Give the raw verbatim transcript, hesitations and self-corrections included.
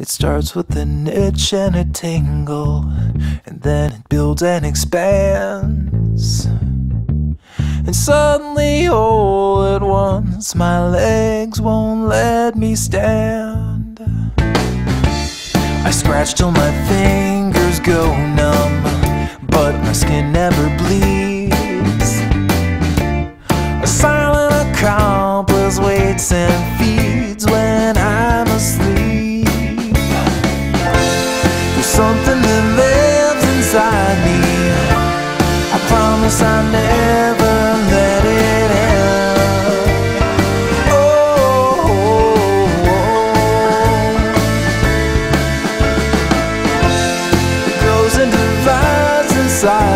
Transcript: It starts with an itch and a tingle, and then it builds and expands. And suddenly, all at once, my legs won't let me stand. I scratch till my fingers go numb, but my skin never bleeds. A silent accomplice waits and feeds when I'm asleep. There's something that lives inside me. I promise I never side.